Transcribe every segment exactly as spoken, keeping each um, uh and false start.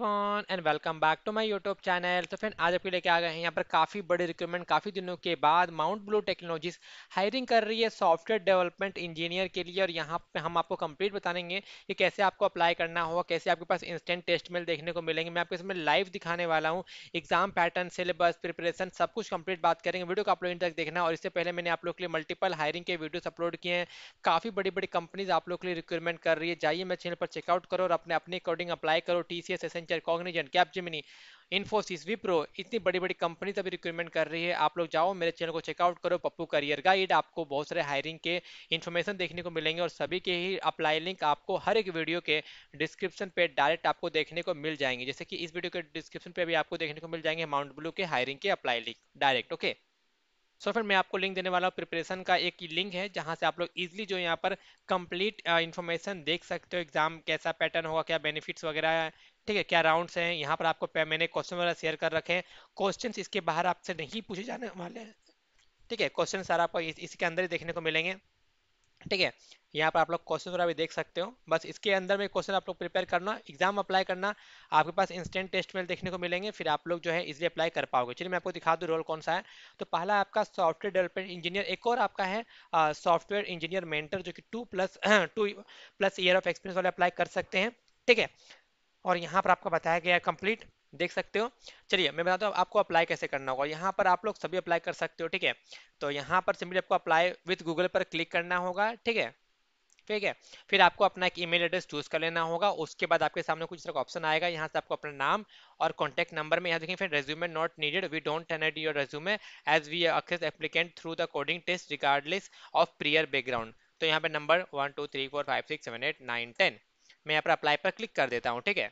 And welcome back to my YouTube channel. तो friend आज आपके लेके आ गए हैं यहाँ पर काफ़ी बड़े रिक्रूटमेंट। काफ़ी दिनों के बाद माउंट ब्लू टेक्नोलॉजीज हायरिंग कर रही है सॉफ्टवेयर डेवलपमेंट इंजीनियर के लिए, और यहाँ पे हम आपको कंप्लीट बताएंगे कि कैसे आपको अप्लाई करना होगा, कैसे आपके पास इंस्टेंट टेस्ट मेल देखने को मिलेंगे। मैं आपको इसमें लाइव दिखाने वाला हूँ, एग्जाम पैटर्न, सिलेबस, प्रिपरेशन, सब कुछ कंप्लीट बात करेंगे। वीडियो को आप लोग तक देखना। और इससे पहले मैंने आप लोग के लिए मल्टीपल हायरिंग के वीडियोज अपलोड किए हैं। काफ़ी बड़ी बड़ी कंपनीज आप लोग के लिए रिक्रूटमेंट कर रही है। जाइए मेरे चैनल पर चेकआउट करो और अपने अपने अकॉर्डिंग अप्लाई करो। टीसीएस, कॉग्निजेंट, कैपजेमिनी, इन्फोसिस, विप्रो, इतनी बड़ी बड़ी कंपनी अभी रिक्रूटमेंट कर रही है। आप लोग जाओ, मेरे चैनल को चेकआउट करो, पप्पू करियर गाइड। आपको बहुत सारे हायरिंग के इन्फॉर्मेशन देखने को मिलेंगे और सभी के ही अप्लाई लिंक आपको हर एक वीडियो के डिस्क्रिप्शन पे डायरेक्ट आपको देखने को मिल जाएंगे। जैसे कि इस वीडियो के डिस्क्रिप्शन पे भी आपको देखने को मिल जाएंगे माउंट ब्लू के हायरिंग के apply link direct. Okay so so, फिर मैं आपको लिंक देने वाला हूँ। प्रिपरेशन का एक लिंक है जहाँ से आप लोग इजीली जो यहाँ पर कंप्लीट इन्फॉर्मेशन देख सकते हो। एग्जाम कैसा पैटर्न होगा, क्या बेनिफिट्स वगैरह है, ठीक है, क्या राउंड्स हैं। यहाँ पर आपको मैंने क्वेश्चन वगैरह शेयर कर रखे हैं। क्वेश्चंस इसके बाहर आपसे नहीं पूछे जाने वाले हैं, ठीक है। क्वेश्चन सारा आपको इस, इसके अंदर ही देखने को मिलेंगे, ठीक है। यहाँ पर आप लोग क्वेश्चन वगैरह भी देख सकते हो। बस इसके अंदर में क्वेश्चन आप लोग प्रिपेयर करना, एग्जाम अप्लाई करना। आपके पास इंस्टेंट टेस्ट मेल देखने को मिलेंगे, फिर आप लोग जो है इजीली अप्लाई कर पाओगे। चलिए मैं आपको दिखा दूँ रोल कौन सा है। तो पहला आपका सॉफ्टवेयर डेवलपमेंट इंजीनियर, एक और आपका है सॉफ्टवेयर इंजीनियर मेंटर, जो कि two plus two plus year of experience वाले अप्लाई कर सकते हैं, ठीक है। और यहाँ पर आपका बताया गया है कंप्लीट, देख सकते हो। चलिए मैं बताता हूँ आपको अप्लाई कैसे करना होगा। यहाँ पर आप लोग सभी अप्लाई कर सकते हो, ठीक है। तो यहाँ पर सिंपली आपको अप्लाई विथ गूगल पर क्लिक करना होगा, ठीक है ठीक है फिर आपको अपना एक ईमेल एड्रेस चूज कर लेना होगा। उसके बाद आपके सामने कुछ तरह का ऑप्शन आएगा। यहाँ से आपको अपना नाम और कॉन्टैक्ट नंबर में, यहाँ देखिए friend, resume not needed, we don't need your resume as we access applicant through the coding test regardless of prior background. तो यहाँ पे number one two three four five six seven eight nine ten मैं यहाँ पर apply पर click कर देता हूँ, ठीक है।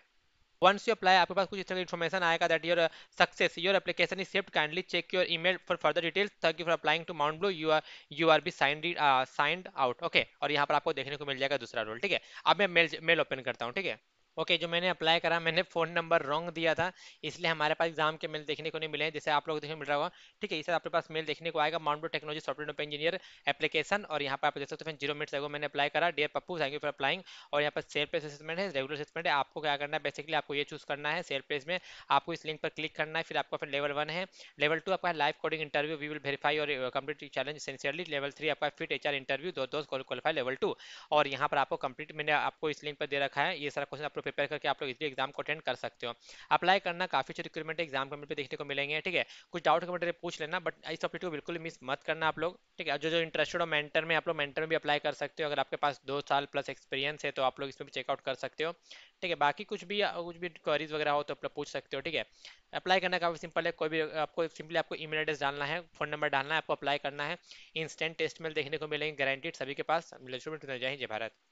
वंस यू अप्लाई आपके पास कुछ इस तरह की इन्फॉर्मेशन आएगा, that your success your application is saved, kindly check your email for further details, thank you for applying to Mount Blue, you are you are be signed signed out, okay. और यहाँ पर आपको देखने को मिल जाएगा दूसरा role, ठीक है। अब मैं मेल मेल ओपन करता हूँ, ठीक है। ओके okay, जो मैंने अप्लाई करा, मैंने फ़ोन नंबर रॉन्ग दिया था, इसलिए हमारे पास एग्जाम के मेल देखने को नहीं मिले हैं, जैसे आप लोग देखने मिल रहा होगा, ठीक है। इससे आपके पास मेल देखने को आएगा, Mount Blue technology software engineer application. और यहाँ पर आप देख सकते हो, जीरो मिनट्स अगो मैंने अप्लाई करा। Dear Pappu, thank you for applying. और यहाँ पर सेल प्लेस असेसमेंट है, रेगुलर असेसमेंट है। आपको क्या करना है, बेसिकली आपको ये चूज करना है। सेल प्लेस में आपको इस लिंक पर क्लिक करना है। फिर आपका फिर लेवल वन है, लेवल टू आपका live coding interview, we will verify और complete challenge sincerely. Level three आपका फिट एच आर इंटरव्यू, दो दोस्त क्वालिफाई लेवल टू। और यहाँ पर आपको कंप्लीट मैंने आपको इस लिंक पर दे रखा है। ये सारा क्वेश्चन आप प्रिपेयर करके आप लोग इजीली एग्जाम को अटेंड कर सकते हो। अप्लाई करना, काफी अच्छे रिक्रूटमेंट एग्जाम कमेंट पे देखने को मिलेंगे, ठीक है। कुछ डाउट कमेंट पे पूछ लेना, बट इस सब्जेक्ट को बिल्कुल मिस मत करना आप लोग, ठीक है। जो जो इंटरेस्टेड हो मेंटर में, आप लोग मेंटर में भी अप्लाई कर सकते हो। अगर आपके पास दो साल प्लस एक्सपीरियंस है तो आप लोग इसमें भी चेकआउट कर सकते हो, ठीक है। बाकी कुछ भी कुछ भी क्वेरीज वगैरह हो तो आप लोग पूछ सकते हो, ठीक है। अप्लाई करना काफी सिंपल है। कोई भी आपको सिंपली आपको ईमेल एड्रेस डालना है, फोन नंबर डालना है, आपको अप्लाई करना है। इंस्टेंट टेस्ट मेल देखने को मिलेंगे गारंटीड सभी के पास। जय हिंद, जय भारत।